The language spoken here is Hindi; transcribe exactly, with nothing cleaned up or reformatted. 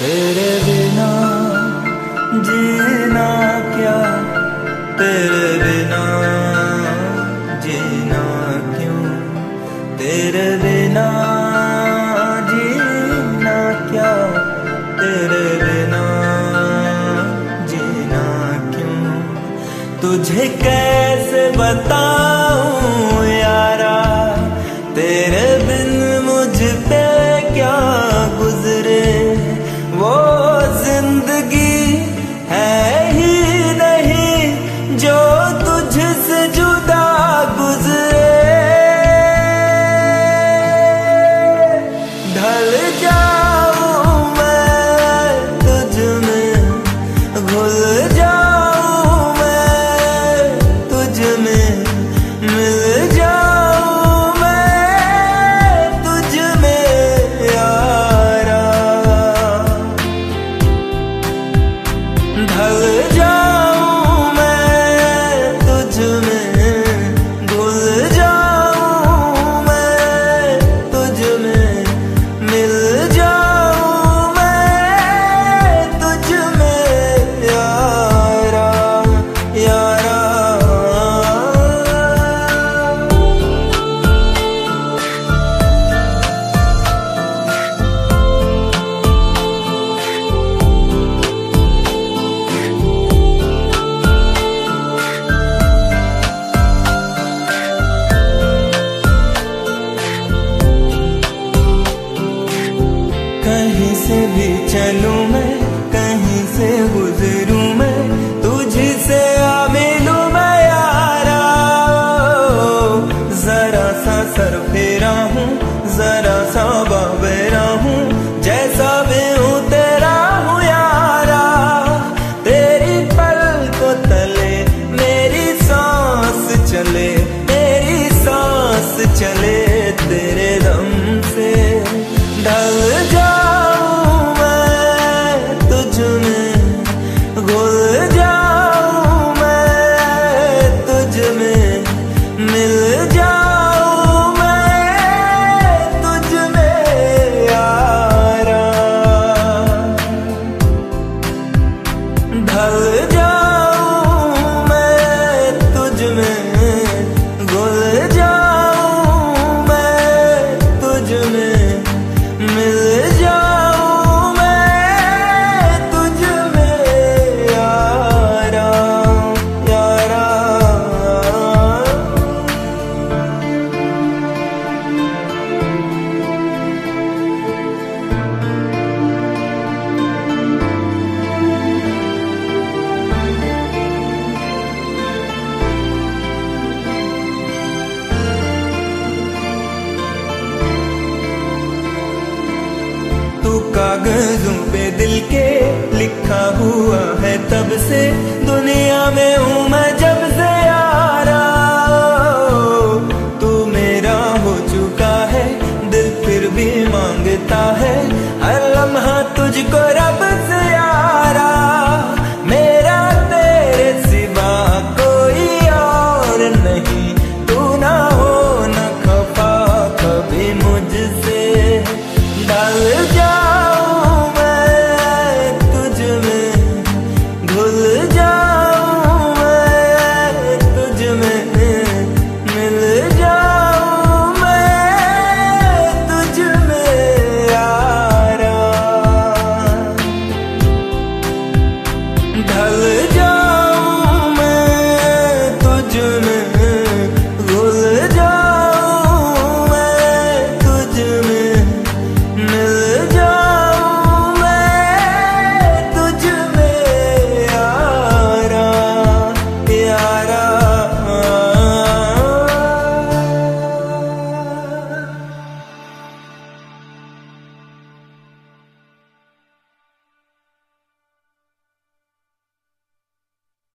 तेरे बिना जीना क्या, तेरे बिना जीना क्यों, तेरे बिना जीना क्या, तेरे बिना जीना क्यों। तुझे कैसे बताऊं यारा, तेरे बिन मुझ पे क्या गुजरे। वो जिंदगी है ही नहीं जो तुझसे जुदा गुजरे। ढल जाऊं मैं तुझ में, घुल जाऊं मैं तुझ में, मिल से भी चलूं मैं, कहीं से गुजरूं मैं, तुझसे आ मिलूं मैं यारा। जरा सा सर फेरा हूँ, जरा सा बाबेरा हूँ, जैसा भी हूँ तेरा हूँ यारा। तेरी पलकों तले मेरी सांस चले, मेरी सांस चले तेरे दम से। ढल जाऊं कागजों पे दिल के लिखा हुआ है, तब से दुनिया में हूँ मैं जब से यारा। तू मेरा हो चुका है, दिल फिर भी मांगता है हर लम्हा तुझको रब से यारा। मेरा तेरे सिवा कोई और नहीं, तू ना हो ना खफा कभी मुझसे।